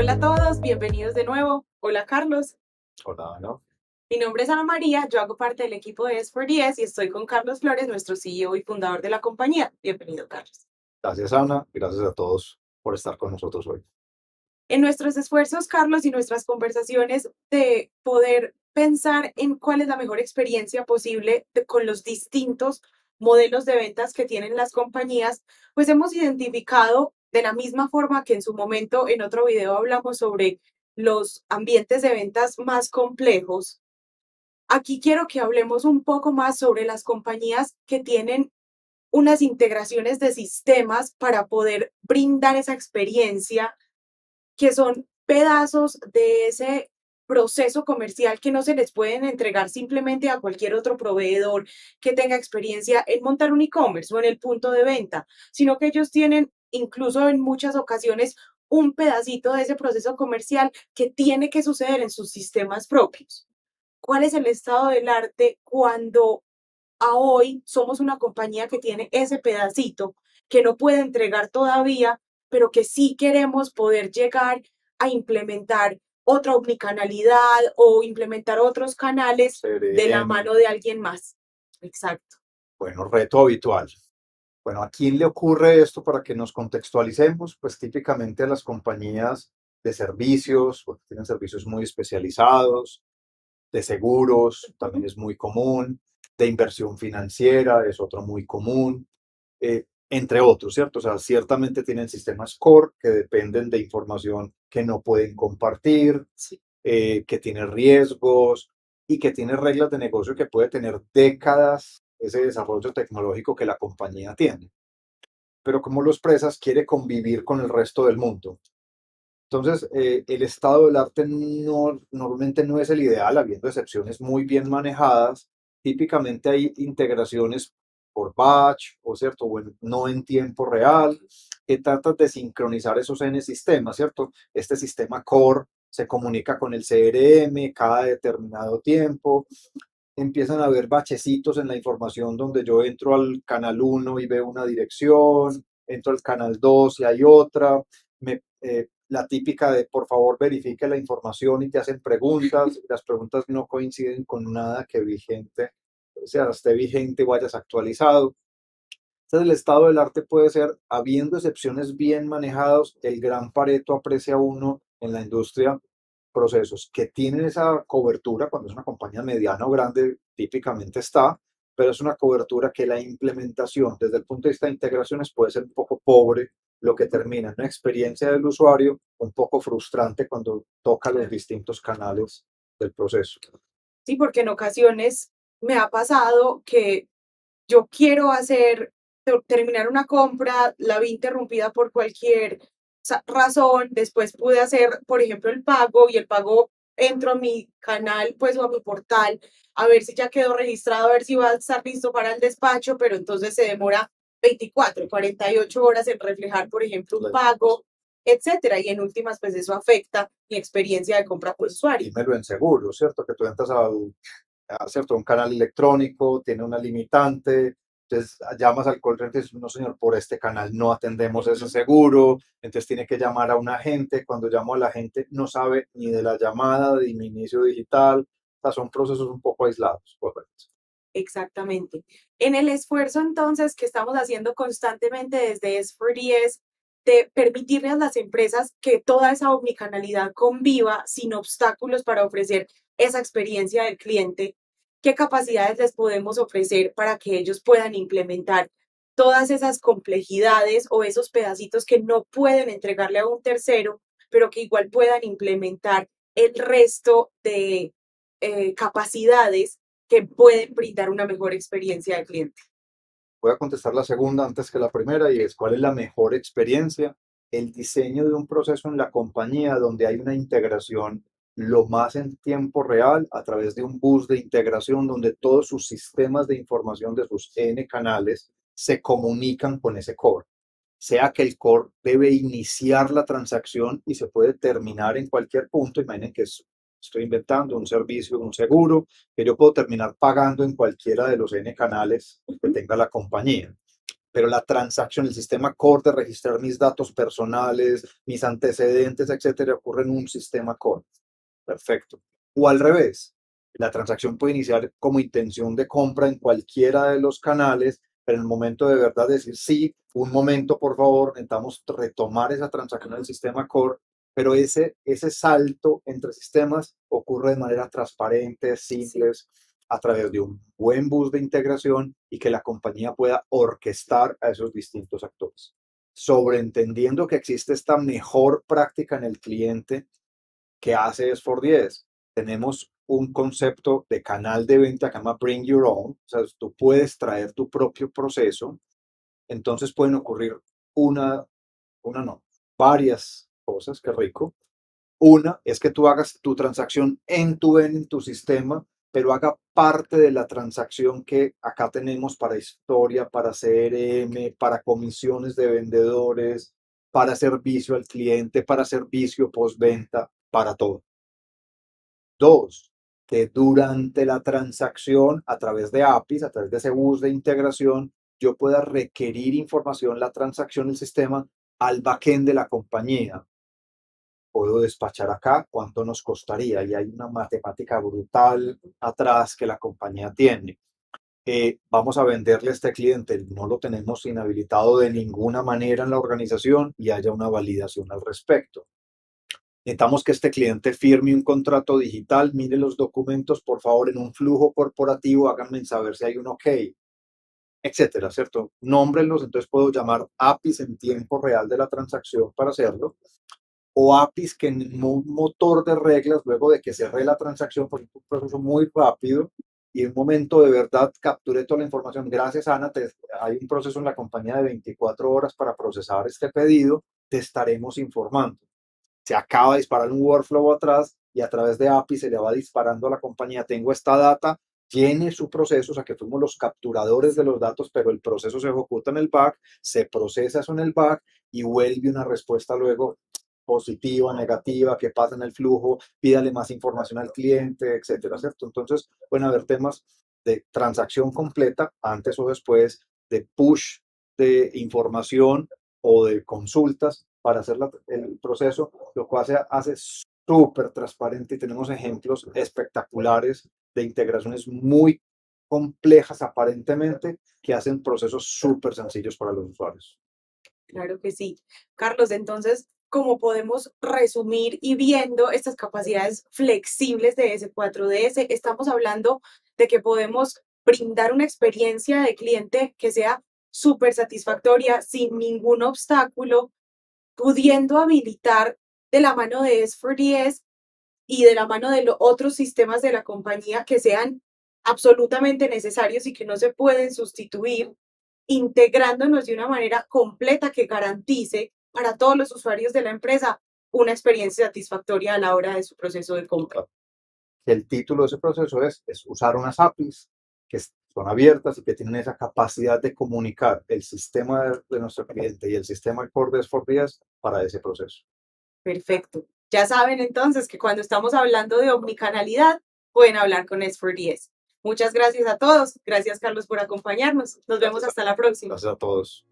Hola a todos, bienvenidos de nuevo. Hola Carlos. Hola Ana. Mi nombre es Ana María, yo hago parte del equipo de S4DS y estoy con Carlos Flores, nuestro CEO y fundador de la compañía. Bienvenido Carlos. Gracias Ana, gracias a todos por estar con nosotros hoy. En nuestros esfuerzos, Carlos, y nuestras conversaciones de poder pensar en cuál es la mejor experiencia posible con los distintos modelos de ventas que tienen las compañías, pues hemos identificado de la misma forma que en su momento en otro video hablamos sobre los ambientes de ventas más complejos. Aquí quiero que hablemos un poco más sobre las compañías que tienen unas integraciones de sistemas para poder brindar esa experiencia, que son pedazos de ese proceso comercial que no se les pueden entregar simplemente a cualquier otro proveedor que tenga experiencia en montar un e-commerce o en el punto de venta, sino que ellos tienen incluso en muchas ocasiones un pedacito de ese proceso comercial que tiene que suceder en sus sistemas propios. ¿Cuál es el estado del arte cuando a hoy somos una compañía que tiene ese pedacito que no puede entregar todavía, pero que sí queremos poder llegar a implementar otra omnicanalidad o implementar otros canales de la mano de alguien más? Exacto. Bueno, reto habitual. Bueno, ¿a quién le ocurre esto para que nos contextualicemos? Pues típicamente a las compañías de servicios, porque tienen servicios muy especializados, de seguros, también es muy común, de inversión financiera, es otro muy común, entre otros, ¿cierto? O sea, ciertamente tienen sistemas core que dependen de información que no pueden compartir, sí, que tiene riesgos y que tiene reglas de negocio que puede tener décadas ese desarrollo tecnológico que la compañía tiene. Pero como lo expresas, quiere convivir con el resto del mundo. Entonces, el estado del arte normalmente no es el ideal, habiendo excepciones muy bien manejadas. Típicamente hay integraciones por batch, o cierto, bueno, no en tiempo real, que tratas de sincronizar esos N sistemas, ¿cierto? Este sistema core se comunica con el CRM cada determinado tiempo, empiezan a haber bachecitos en la información donde yo entro al canal 1 y veo una dirección, entro al canal 2 y hay otra, la típica de por favor verifique la información y te hacen preguntas, las preguntas no coinciden con nada que vigente, o sea, esté vigente o hayas actualizado. Entonces el estado del arte puede ser, habiendo excepciones bien manejados, el gran Pareto aprecia uno en la industria, procesos que tienen esa cobertura, cuando es una compañía mediana o grande, típicamente está, pero es una cobertura que la implementación desde el punto de vista de integraciones puede ser un poco pobre, lo que termina en una experiencia del usuario un poco frustrante cuando toca los distintos canales del proceso. Sí, porque en ocasiones me ha pasado que yo quiero terminar una compra, la vi interrumpida por cualquier razón, después pude hacer, por ejemplo, el pago, y el pago entro a mi canal, pues, o a mi portal, a ver si ya quedó registrado, a ver si va a estar listo para el despacho, pero entonces se demora 24, 48 horas en reflejar, por ejemplo, un pago, etcétera, y en últimas, pues, eso afecta mi experiencia de compra por usuario. Dímelo en seguro, ¿cierto? Que tú entras a un canal electrónico, tiene una limitante. Entonces llamas al call center y dices, no señor, por este canal no atendemos ese seguro, entonces tiene que llamar a un agente, cuando llamo a la agente no sabe ni de la llamada, de mi inicio digital, o sea, son procesos un poco aislados. Correcto. Exactamente. En el esfuerzo entonces que estamos haciendo constantemente desde S4DS de permitirle a las empresas que toda esa omnicanalidad conviva sin obstáculos para ofrecer esa experiencia del cliente, ¿qué capacidades les podemos ofrecer para que ellos puedan implementar todas esas complejidades o esos pedacitos que no pueden entregarle a un tercero, pero que igual puedan implementar el resto de capacidades que pueden brindar una mejor experiencia al cliente? Voy a contestar la segunda antes que la primera, y es ¿cuál es la mejor experiencia? El diseño de un proceso en la compañía donde hay una integración lo más en tiempo real a través de un bus de integración donde todos sus sistemas de información de sus N canales se comunican con ese core. Sea que el core debe iniciar la transacción y se puede terminar en cualquier punto. Imaginen que estoy inventando un servicio, un seguro, que yo puedo terminar pagando en cualquiera de los N canales que tenga la compañía. pero la transacción, el sistema core de registrar mis datos personales, mis antecedentes, etcétera, ocurre en un sistema core. Perfecto. O al revés, la transacción puede iniciar como intención de compra en cualquiera de los canales, pero en el momento de verdad decir, sí, un momento, por favor, necesitamos retomar esa transacción del sistema core, pero ese salto entre sistemas ocurre de manera transparente, simples, a través de un buen bus de integración y que la compañía pueda orquestar a esos distintos actores. Sobreentendiendo que existe esta mejor práctica en el cliente que hace S4DS, tenemos un concepto de canal de venta que se llama Bring Your Own, o sea, tú puedes traer tu propio proceso, entonces pueden ocurrir varias cosas, qué rico. Una es que tú hagas tu transacción end-to-end en tu sistema, pero haga parte de la transacción que acá tenemos para historia, para CRM, para comisiones de vendedores, para servicio al cliente, para servicio postventa, para todo. Dos, que durante la transacción, a través de APIs, a través de ese bus de integración, yo pueda requerir información, la transacción, el sistema, al backend de la compañía. Puedo despachar acá, ¿cuánto nos costaría? Y hay una matemática brutal atrás que la compañía tiene. Vamos a venderle a este cliente, no lo tenemos inhabilitado de ninguna manera en la organización y haya una validación al respecto. Necesitamos que este cliente firme un contrato digital, mire los documentos, por favor, en un flujo corporativo, háganme saber si hay un OK, etcétera, ¿cierto? Nómbrenlos, entonces puedo llamar APIs en tiempo real de la transacción para hacerlo. O APIs que en un motor de reglas, luego de que cerré la transacción, por un proceso muy rápido y en un momento de verdad capturé toda la información. Gracias, Ana, hay un proceso en la compañía de 24 horas para procesar este pedido, te estaremos informando. Se acaba de disparar un workflow atrás y a través de API se le va disparando a la compañía. Tengo esta data, llene su proceso, o sea que fuimos los capturadores de los datos, pero el proceso se ejecuta en el back, se procesa eso en el back y vuelve una respuesta luego positiva, negativa, qué pasa en el flujo, pídale más información al cliente, etcétera, ¿cierto? Entonces, pueden haber temas de transacción completa antes o después, de push de información o de consultas para hacer el proceso, lo cual se hace súper transparente y tenemos ejemplos espectaculares de integraciones muy complejas aparentemente que hacen procesos súper sencillos para los usuarios. Claro que sí. Carlos, entonces, como podemos resumir y viendo estas capacidades flexibles de S4DS, estamos hablando de que podemos brindar una experiencia de cliente que sea súper satisfactoria, sin ningún obstáculo, pudiendo habilitar de la mano de S4DS y de la mano de los otros sistemas de la compañía que sean absolutamente necesarios y que no se pueden sustituir, integrándonos de una manera completa que garantice para todos los usuarios de la empresa una experiencia satisfactoria a la hora de su proceso de compra. El título de ese proceso es usar unas APIs que son abiertas y que tienen esa capacidad de comunicar el sistema de nuestro cliente y el sistema core de S4DS para ese proceso. Perfecto. Ya saben entonces que cuando estamos hablando de omnicanalidad pueden hablar con S4DS. Muchas gracias a todos. Gracias, Carlos, por acompañarnos. Nos vemos hasta la próxima. Gracias a todos.